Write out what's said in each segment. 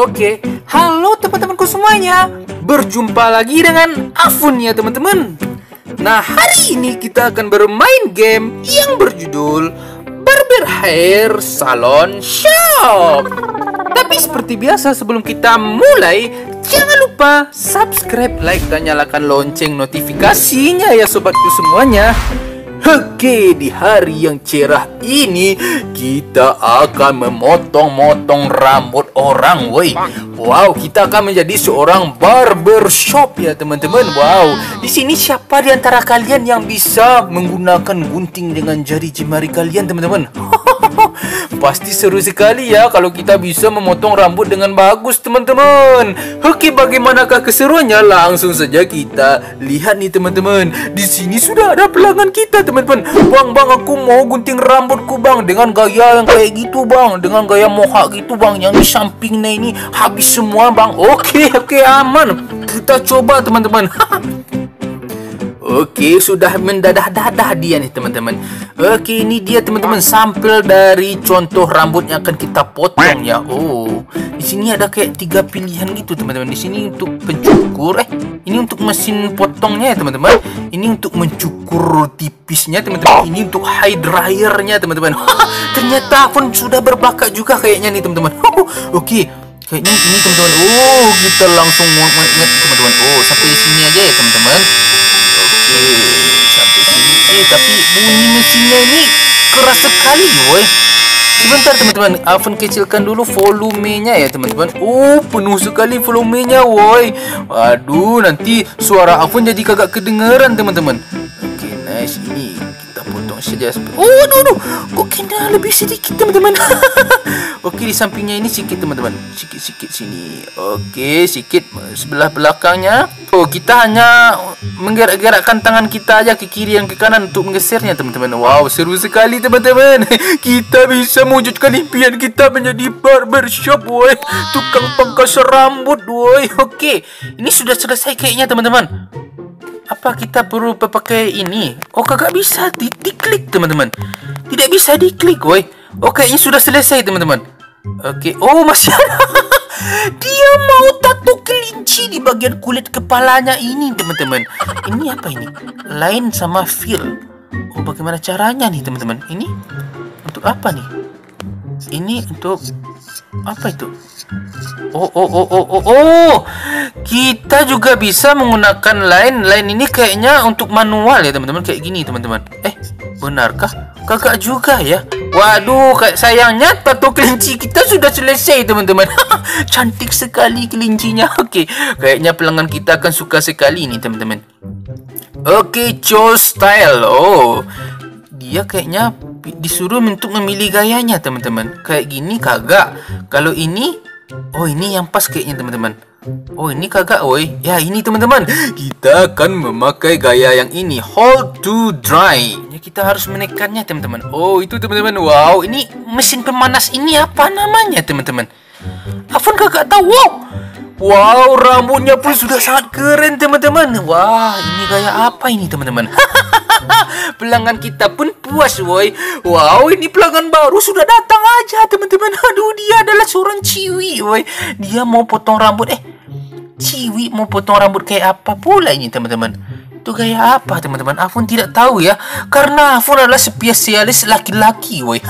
Oke, halo teman-temanku semuanya. Berjumpa lagi dengan Afun ya teman-teman. Nah, hari ini kita akan bermain game yang berjudul Barber Hair Salon Shop. Tapi seperti biasa sebelum kita mulai, jangan lupa subscribe, like, dan nyalakan lonceng notifikasinya ya sobatku semuanya. Oke, di hari yang cerah ini kita akan memotong-motong rambut orang, woi. Wow, kita akan menjadi seorang barber shop ya teman-teman. Wow, di sini siapa di antara kalian yang bisa menggunakan gunting dengan jari jemari kalian teman-teman? Pasti seru sekali ya kalau kita bisa memotong rambut dengan bagus teman-teman. Oke, bagaimanakah keseruannya? Langsung saja kita lihat nih teman-teman. Di sini sudah ada pelanggan kita teman-teman. Bang, aku mau gunting rambutku bang, dengan gaya yang kayak gitu bang, dengan gaya mohawk gitu bang, yang di sampingnya ini habis semua bang. Oke, aman, kita coba teman-teman. Oke, sudah mendadah-dadah dia nih teman-teman. Oke, ini dia teman-teman, sampel dari contoh rambut yang akan kita potong ya. Oh, di sini ada kayak tiga pilihan gitu teman-teman. Di sini untuk pencukur, ini untuk mesin potongnya ya teman-teman. Ini untuk mencukur tipisnya teman-teman. Ini untuk hair dryernya teman-teman. Ternyata pun sudah berbakat juga kayaknya nih teman-teman. Oke, kayaknya ini teman-teman. Oh, kita langsung muat-muat teman-teman. Oh, sampai sini aja ya teman-teman. Sampai sini. Tapi bunyi mesinnya ini keras sekali, woi. Sebentar teman-teman, Afun kecilkan dulu volumenya ya teman-teman. Oh, penuh sekali volumenya, woi. Aduh, nanti suara Afun jadi kagak kedengeran teman-teman. Oke, nice. Ini kita potong saja. Oh, aduh. Kok kena lebih sedikit teman-teman. Oke, di sampingnya ini sedikit teman-teman. Sedikit-sedikit sini. Oke, sedikit sebelah belakangnya. Oh, kita hanya menggerak-gerakkan tangan kita aja ke kiri dan ke kanan untuk menggesernya teman-teman. Wow, seru sekali teman-teman. Kita bisa mewujudkan impian kita menjadi barbershop, woi. Tukang pangkas rambut, woi. Oke, ini sudah selesai kayaknya teman-teman. Apa kita perlu pakai ini? Oh, kagak bisa diklik teman-teman. Tidak bisa diklik, woi. Oke, ini sudah selesai teman-teman. Oke, oh masih ada. Dia mau tato kelinci di bagian kulit kepalanya ini teman-teman. Ini apa ini? Line sama fill. Oh, bagaimana caranya nih teman-teman? Ini untuk apa nih? Ini untuk apa itu? Oh. Kita juga bisa menggunakan line. Line ini kayaknya untuk manual ya teman-teman. Kayak gini teman-teman. Benarkah? Kakak juga ya. Waduh, sayangnya tato kelinci kita sudah selesai teman-teman. Cantik sekali kelincinya. Oke, kayaknya pelanggan kita akan suka sekali ini teman-teman. Oke, choose style. Oh, dia kayaknya disuruh untuk memilih gayanya teman-teman. Kayak gini kagak. Kalau ini, oh ini yang pas kayaknya teman-teman. Oh, ini kagak, woi. Ya, ini teman-teman, kita akan memakai gaya yang ini, hold to dry. Kita harus menekannya teman-teman. Oh, itu teman-teman. Wow, ini mesin pemanas ini apa namanya teman-teman? Afun kagak tahu. Wow, rambutnya pun sudah sangat keren teman-teman. Wah, ini gaya apa ini teman-teman? Pelanggan kita pun puas, woi. Wow, ini pelanggan baru sudah datang aja teman-teman. Aduh, dia adalah seorang ciwi, woi. Dia mau potong rambut. Ciwi mau potong rambut kayak apa pula ini teman-teman? Itu gaya apa teman-teman? Afun tidak tahu ya, karena Afun adalah spesialis laki-laki, woi.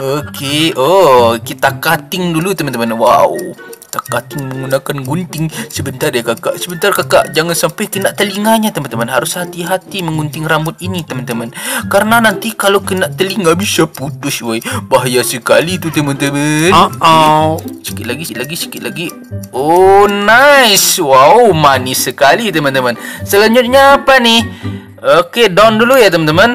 Oke, oh, kita cutting dulu teman-teman. Wow, kita cutting menggunakan gunting. Sebentar kakak, jangan sampai kena telinganya teman-teman. Harus hati-hati menggunting rambut ini teman-teman, karena nanti kalau kena telinga bisa putus, woi. Bahaya sekali itu teman-teman. Sikit lagi. Oh, nice. Wow, manis sekali teman-teman. Selanjutnya apa nih? Oke, down dulu ya teman-teman.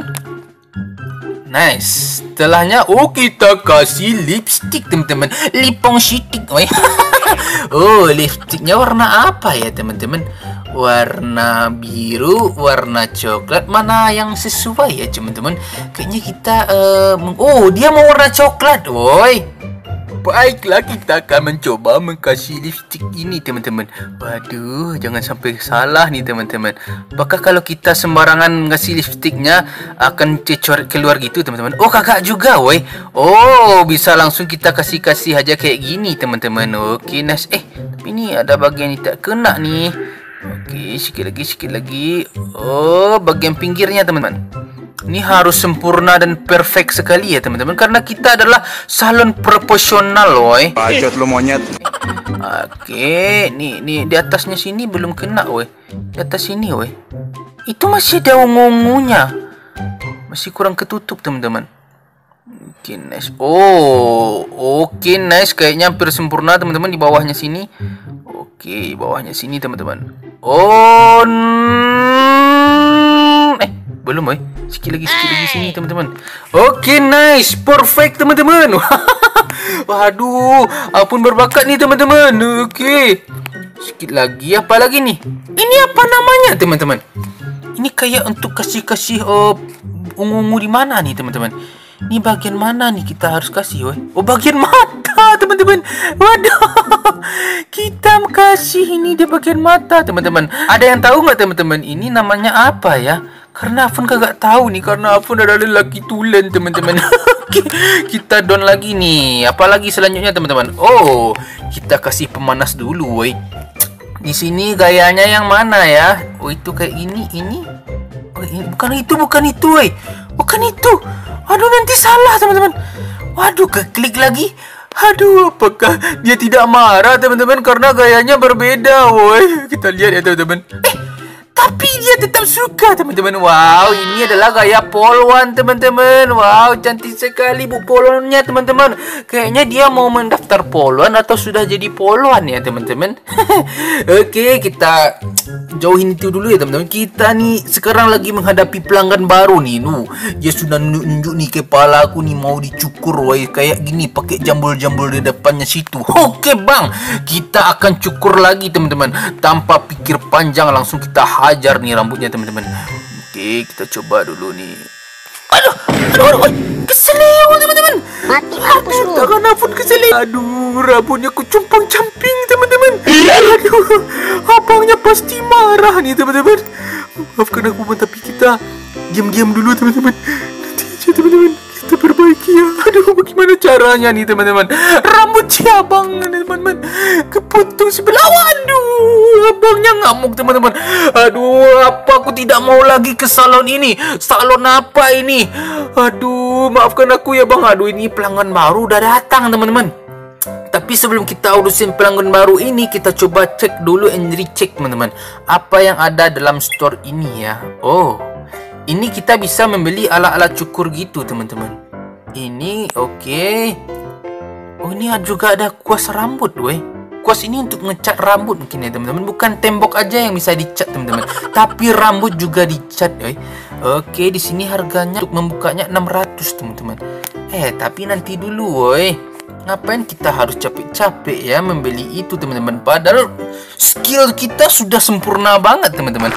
Nice. Setelahnya, oh, kita kasih lipstick teman-teman. Lipong sitik. Oh, lipstiknya warna apa ya teman-teman? Warna biru, warna coklat. Mana yang sesuai ya teman-teman? Kayaknya kita oh, dia mau warna coklat, woi. Baiklah, kita akan mencoba mengkasih lipstick ini, teman-teman. Waduh, jangan sampai salah nih, teman-teman. Bakal kalau kita sembarangan ngasih lipsticknya akan cecor keluar gitu, teman-teman. Oh, kakak juga, woi. Oh, bisa langsung kita kasih-kasih aja kayak gini, teman-teman. Oke, nice. Tapi ini ada bagian yang tak kena nih. Oke, sikit lagi, sikit lagi. Oh, bagian pinggirnya, teman-teman. Ini harus sempurna dan perfect sekali ya, teman-teman, karena kita adalah salon profesional, woi. Bacot lu monyet. Oke, nih di atasnya sini belum kena, woi. Di atas sini, woi. Itu masih ada ungu-ungunya. Masih kurang ketutup, teman-teman. Oke, nice. Oh, oke, nice. Kayaknya hampir sempurna, teman-teman, di bawahnya sini. Oke, di bawahnya sini, teman-teman. Oh, belum, woi. Sikit lagi sini, teman-teman. Oke, nice. Perfect, teman-teman. Waduh, Afun berbakat nih, teman-teman. Oke. Sikit lagi, apa lagi nih? Ini apa namanya, teman-teman? Ini kayak untuk kasih-kasih ungu-ungu di mana nih, teman-teman? Ini bagian mana nih kita harus kasih, woi? Oh, bagian mata, teman-teman. Waduh. Kita kasih ini di bagian mata, teman-teman. Ada yang tahu nggak, teman-teman? Ini namanya apa ya? Karena Afun kagak tahu nih, karena Afun adalah lelaki tulen, teman-teman. Kita down lagi nih. Apalagi selanjutnya, teman-teman? Oh, kita kasih pemanas dulu, woi. Di sini gayanya yang mana ya? Oh, itu kayak ini. Oh, ini. Bukan itu, woi. Bukan itu. Aduh, nanti salah, teman-teman. Waduh, klik lagi. Aduh, apakah dia tidak marah, teman-teman, karena gayanya berbeda, woi. Kita lihat ya, teman-teman. Tapi dia tetap suka, teman-teman. Wow, ini adalah gaya polwan, teman-teman. Wow, cantik sekali bu polwannya, teman-teman. Kayaknya dia mau mendaftar polwan atau sudah jadi polwan ya, teman-teman. Oke, kita jauhin itu dulu ya, teman-teman. Kita nih sekarang lagi menghadapi pelanggan baru nih. Dia sudah nunjuk nih, kepala aku nih mau dicukur, woi. Kayak gini, pakai jambul-jambul di depannya situ. Oke, bang, kita akan cukur lagi, teman-teman. Tanpa pikir panjang, langsung kita ajar nih rambutnya, teman-teman. Oke, kita coba dulu nih. Aduh, keselio, teman-teman. Tangan Afun keselio. Aduh, rambutnya ku cumpang-camping, teman-teman. Aduh, abangnya pasti marah nih, teman-teman. Maafkan aku, tapi kita diam-diam dulu, teman-teman. Nanti aja, teman-teman, kita perbaiki ya. Aduh, bagaimana caranya nih, teman-teman? Rambut si abang, teman-teman, kepotong sebelah. Aduh, abangnya ngamuk, teman-teman. Aduh, apa aku tidak mau lagi ke salon ini? Salon apa ini? Aduh, maafkan aku ya, bang. Aduh, ini pelanggan baru udah datang, teman-teman. Tapi sebelum kita urusin pelanggan baru ini, kita coba cek dulu and recheck, teman-teman, apa yang ada dalam store ini ya. Oh, ini kita bisa membeli ala-ala cukur gitu, teman-teman. Ini oke. Oh, ini juga ada kuas rambut, weh. Kuas ini untuk ngecat rambut mungkin ya, teman-teman. Bukan tembok aja yang bisa dicat, teman-teman, tapi rambut juga dicat, weh. Oke, di sini harganya untuk membukanya 600, teman-teman. Tapi nanti dulu, weh. Ngapain kita harus capek-capek ya membeli itu, teman-teman? Padahal skill kita sudah sempurna banget, teman-teman.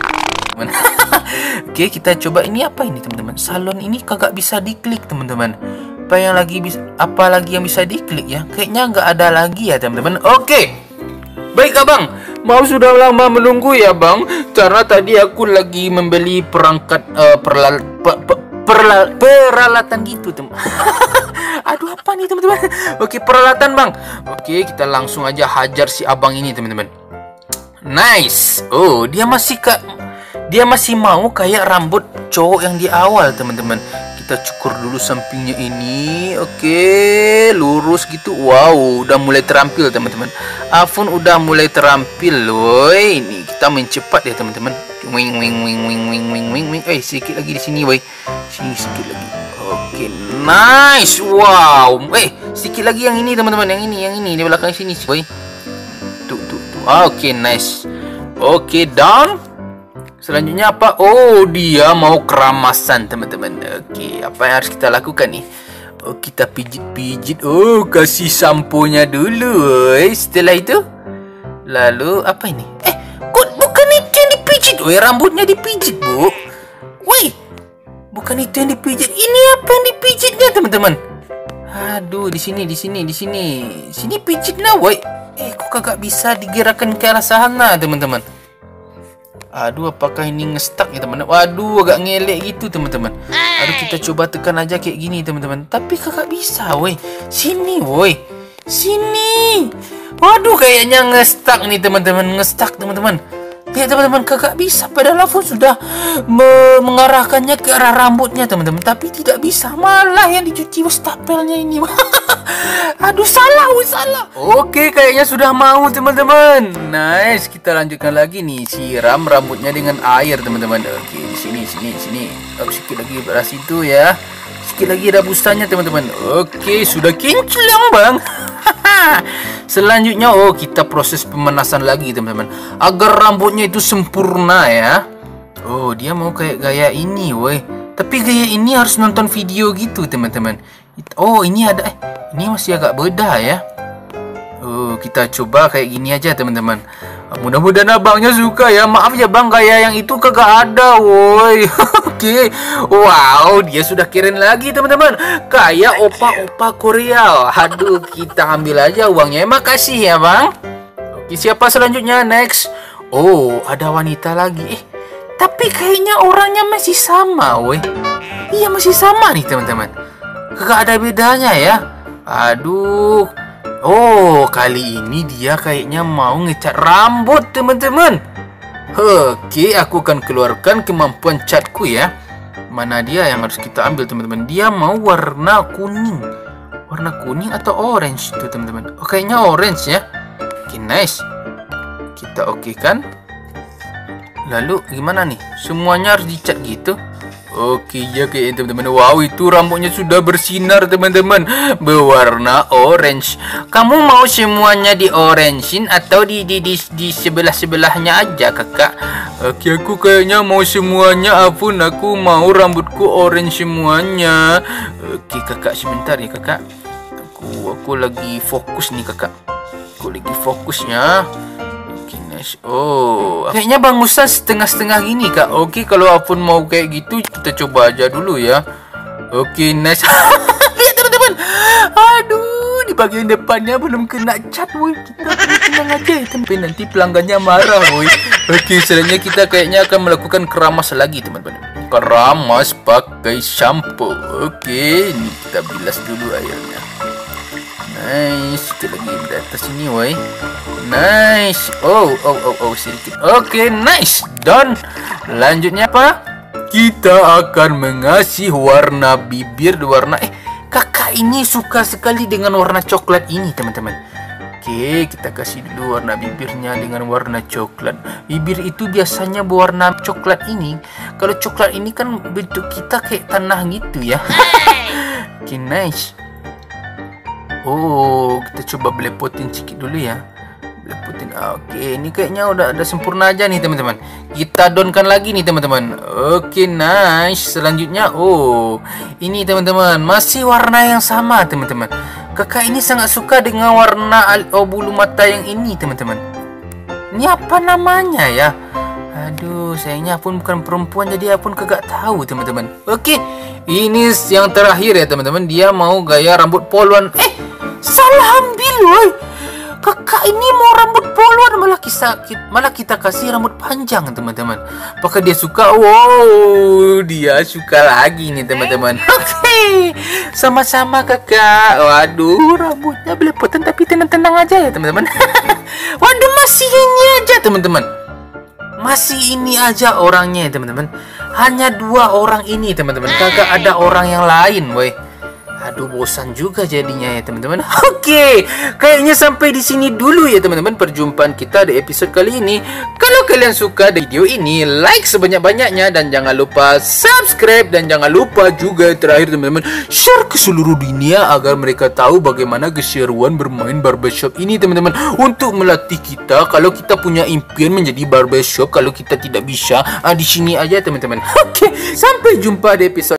Oke, kita coba ini apa ini, teman-teman? Salon ini kagak bisa diklik, teman-teman. Apa lagi yang bisa diklik ya? Kayaknya nggak ada lagi ya, teman-teman. Oke, baik, abang. Mau sudah lama menunggu ya, bang. Karena tadi aku lagi membeli perangkat peralatan gitu, teman. Aduh, apa nih, teman-teman? Oke, peralatan, bang. Oke, kita langsung aja hajar si abang ini, teman-teman. Nice. Oh, dia masih mau kayak rambut cowok yang di awal, teman-teman. Kita cukur dulu sampingnya ini. Oke, lurus gitu. Wow, udah mulai terampil, teman-teman. Afun udah mulai terampil, woi. Ini kita mencepat ya, teman-teman. Wing. Sedikit lagi di sini, woi. Sini sedikit lagi. Oke, nice. Wow. Sedikit lagi yang ini, teman-teman. Yang ini di belakang sini, woi. Tuh. Oke, nice. Oke, down. Selanjutnya apa? Oh, dia mau keramasan, teman-teman. Oke, apa yang harus kita lakukan nih? Oh, kita pijit-pijit. Oh, kasih sampo-nya dulu. Setelah itu, lalu apa ini? Kok bukan itu yang dipijit? Woi, rambutnya dipijit, bu. Woi, bukan itu yang dipijit. Ini apa yang dipijitnya, teman-teman? Aduh, di sini. Sini pijit nah, woi. Kok kagak bisa digerakkan ke arah sana, teman-teman? Aduh, apakah ini ngestak ya, teman-teman? Waduh, agak ngelek gitu, teman-teman. Aduh, kita coba tekan aja kayak gini, teman-teman. Tapi kagak bisa, woi. Sini, woi. Sini. Waduh, kayaknya ngestak nih, teman-teman. Ngestak, teman-teman. Lihat, teman-teman, kagak bisa. Padahal Afun sudah mengarahkannya ke arah rambutnya, teman-teman, tapi tidak bisa. Malah yang dicuci wastafel-nya ini. Aduh, salah. Oke, kayaknya sudah mau, teman-teman. Nice, kita lanjutkan lagi nih. Siram rambutnya dengan air, teman-teman. Oke, sini. Sedikit lagi beras itu ya. Sedikit lagi rebusannya, teman-teman. Oke, sudah kinclong, Bang. Selanjutnya kita proses pemanasan lagi, teman-teman, agar rambutnya itu sempurna ya. Oh, dia mau kayak gaya ini, woi. Tapi gaya ini harus nonton video gitu, teman-teman. Oh, ini ada ini masih agak beda ya. Oh, kita coba kayak gini aja, teman-teman. Mudah-mudahan abangnya suka ya. Maaf ya, Bang, gaya yang itu kagak ada, woi. Oke. Wow, dia sudah keren lagi, teman-teman. Kayak opa-opa Korea. Aduh, kita ambil aja uangnya. Makasih ya, Bang. Oke, siapa selanjutnya? Next. Oh, ada wanita lagi. Tapi kayaknya orangnya masih sama, woi. Iya, masih sama nih, teman-teman. Kagak ada bedanya ya. Aduh. Oh, kali ini dia kayaknya mau ngecat rambut, teman-teman. Oke, aku akan keluarkan kemampuan catku ya. Mana dia yang harus kita ambil, teman-teman? Dia mau warna kuning. Warna kuning atau orange itu, teman-teman? Oh, kayaknya orange ya. Oke, nice. Kita okekan. Lalu gimana nih? Semuanya harus dicat gitu. Oke ya, kayak teman-teman. Wow, itu rambutnya sudah bersinar, teman-teman, berwarna orange. Kamu mau semuanya di orangein atau di sebelah-sebelahnya aja, Kakak? Oke, aku kayaknya mau semuanya. Afun, aku mau rambutku orange semuanya. Oke, Kakak, sebentar ya, Kakak. Aku lagi fokus nih, Kakak. Aku lagi fokusnya. Oh, kayaknya bangusan setengah-setengah gini, Kak. Oke, kalau Afun mau kayak gitu, kita coba aja dulu ya. Oke, nice. Lihat, teman-teman. Aduh, di bagian depannya belum kena cat, woi. Kita tenang aja, tapi nanti pelanggannya marah, woi. Oke, selanjutnya kita kayaknya akan melakukan keramas lagi, teman-teman. Keramas pakai shampoo. Oke, ini kita bilas dulu airnya. Nice, kita lagi di atas ini, woi. Nice. Oh, sedikit. Oke, nice. Done. Lanjutnya apa? Kita akan mengasih warna bibir warna Kakak ini suka sekali dengan warna coklat ini, teman-teman. Oke, kita kasih dulu warna bibirnya dengan warna coklat. Bibir itu biasanya berwarna coklat ini. Kalau coklat ini kan bentuk kita kayak tanah gitu ya. Oke, nice. Oh, kita coba belepotin sedikit dulu ya. Belepotin. Oke, ini kayaknya udah ada sempurna aja nih, teman-teman. Kita downkan lagi nih, teman-teman. Oke, nice. Selanjutnya, ini, teman-teman, masih warna yang sama, teman-teman. Kakak ini sangat suka dengan warna bulu mata yang ini, teman-teman. Ini apa namanya ya? Aduh, sayangnya Afun bukan perempuan, jadi Afun kagak tahu, teman-teman. Oke, ini yang terakhir ya, teman-teman. Dia mau gaya rambut poluan. Salah ambil, woi. Kakak ini mau rambut poluan, malah kita kasih rambut panjang, teman-teman. Apakah dia suka? Wow, dia suka lagi nih, teman-teman. Oke, sama-sama, Kakak. Waduh, rambutnya belepotan tapi tenang-tenang aja ya, teman-teman. Waduh, masih ini aja, teman-teman. Masih ini aja orangnya, teman-teman. Hanya dua orang ini, teman-teman. Kakak ada orang yang lain, woi. Aduh, bosan juga jadinya ya, teman-teman. Oke, kayaknya sampai di sini dulu ya, teman-teman, perjumpaan kita di episode kali ini. Kalau kalian suka video ini, like sebanyak-banyaknya, dan jangan lupa subscribe, dan jangan lupa juga terakhir, teman-teman, share ke seluruh dunia agar mereka tahu bagaimana keseruan bermain barbershop ini, teman-teman, untuk melatih kita kalau kita punya impian menjadi barbershop. Kalau kita tidak bisa, di sini aja, teman-teman. Oke, sampai jumpa di episode